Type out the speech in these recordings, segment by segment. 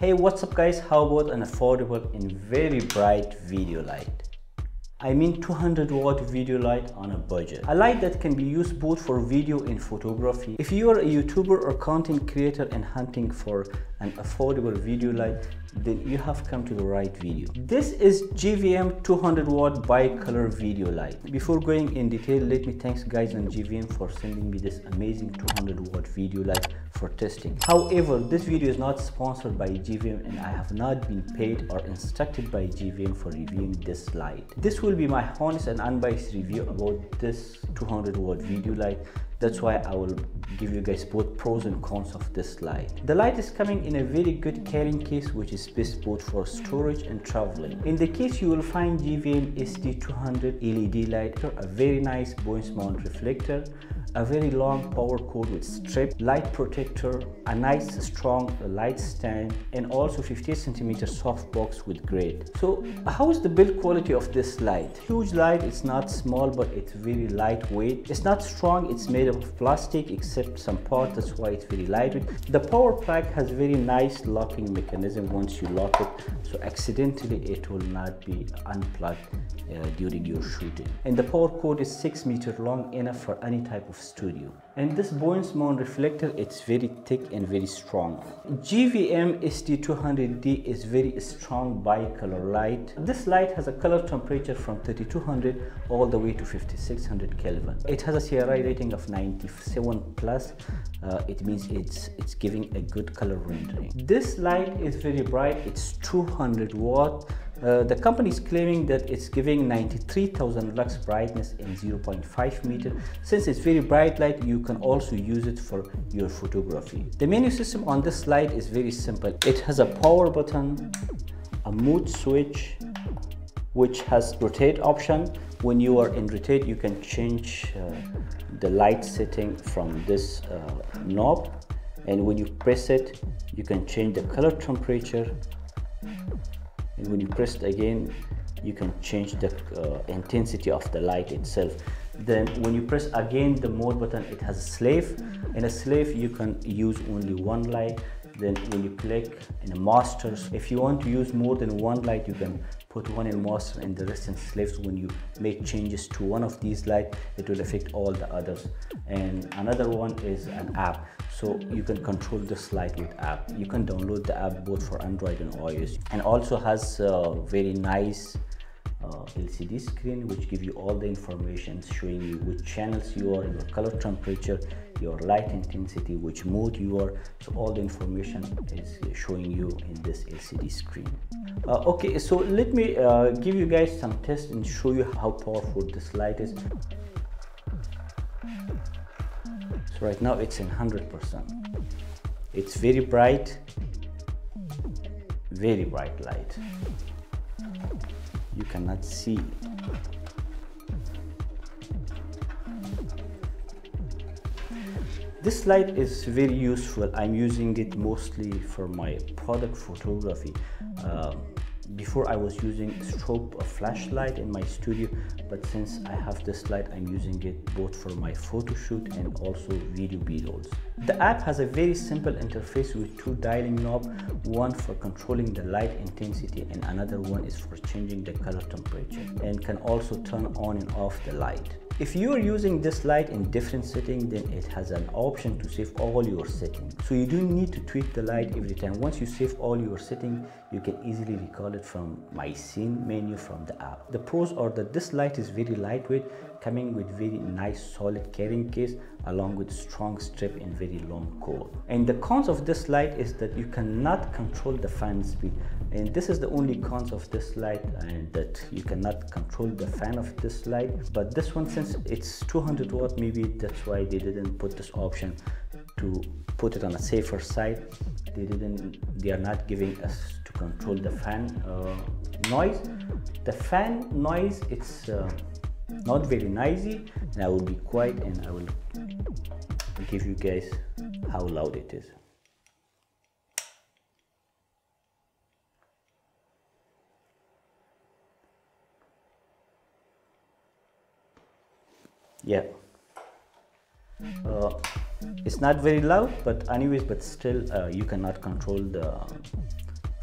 Hey, what's up guys? How about an affordable and very bright video light? I mean 200-watt video light on a budget. A light that can be used both for video and photography. If you are a YouTuber or content creator and hunting for an affordable video light, then you have come to the right video. This is GVM 200-watt bi-color video light. Before going in detail, let me thank guys on GVM for sending me this amazing 200-watt video light for testing. However, this video is not sponsored by GVM and I have not been paid or instructed by GVM for reviewing this light. This will be my honest and unbiased review about this 200-watt video light. That's why I will give you guys both pros and cons of this light. The light is coming in a very good carrying case, which is best both for storage and traveling. In the case, you will find GVM SD 200 LED light, a very nice buoyancy mount reflector, a very long power cord with strip, light protector, a nice strong light stand, and also 58 cm soft box with grate. So how is the build quality of this light? Huge light, it's not small, but it's very lightweight. It's not strong, it's made of plastic except some part, that's why it's very lightweight. The power plug has very nice locking mechanism once you lock it, so accidentally it will not be unplugged during your shooting. And the power cord is 6 meters long, enough for any type of studio. And this buoyancy mount reflector, it's very thick and very strong. GVM SD200D is very strong bi-color light. This light has a color temperature from 3200 all the way to 5600 Kelvin. It has a CRI rating of 97+. It means it's giving a good color rendering. This light is very bright. It's 200 watt. The company is claiming that it's giving 93,000 lux brightness in 0.5 meters. Since it's very bright light, you can also use it for your photography. The menu system on this light is very simple. It has a power button, a mode switch, which has rotate option. When you are in rotate, you can change the light setting from this knob. And when you press it, you can change the color temperature. And when you press it again, you can change the intensity of the light itself. Then when you press again the mode button, it has a slave. In a slave, you can use only one light. Then when you click in masters, if you want to use more than one light, you can put one in master and the rest in slaves. When you make changes to one of these lights, it will affect all the others. And another one is an app. So you can control this light with app. You can download the app both for Android and iOS. And also has a very nice LCD screen, which give you all the information, showing you which channels you are, your color temperature, your light intensity, which mode you are. So all the information is showing you in this LCD screen. Okay, so let me give you guys some tests and show you how powerful this light is. So right now it's in 100%. It's very bright light. You cannot see. This light is very useful. I'm using it mostly for my product photography. Before I was using strobe flashlight in my studio, but since I have this light, I'm using it both for my photo shoot and also video b-rolls. The app has a very simple interface with two dialing knobs, one for controlling the light intensity and another one is for changing the color temperature, and can also turn on and off the light. If you are using this light in different settings, then it has an option to save all your settings. So you don't need to tweak the light every time. Once you save all your settings, you can easily recall it from my scene menu from the app. The pros are that this light is very lightweight, coming with very nice solid carrying case along with strong strip and very long cord. And the cons of this light is that you cannot control the fan speed. And this is the only cons of this light, and that you cannot control the fan of this light. But this one, since it's 200 watt, maybe that's why they didn't put this option to put it on a safer side. They are not giving us to control the fan noise. The fan noise, it's not very noisy, and I will be quiet and I will give you guys how loud it is. Yeah, it's not very loud, but anyways, but still you cannot control the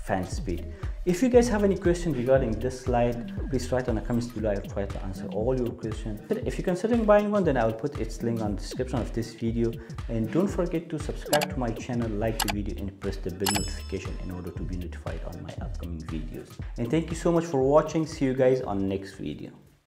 fan speed. If you guys have any question regarding this slide, please write on the comments below. I'll try to answer all your questions. If you're considering buying one, then I will put its link on the description of this video. And don't forget to subscribe to my channel, like the video, and press the bell notification in order to be notified on my upcoming videos. And thank you so much for watching. See you guys on next video.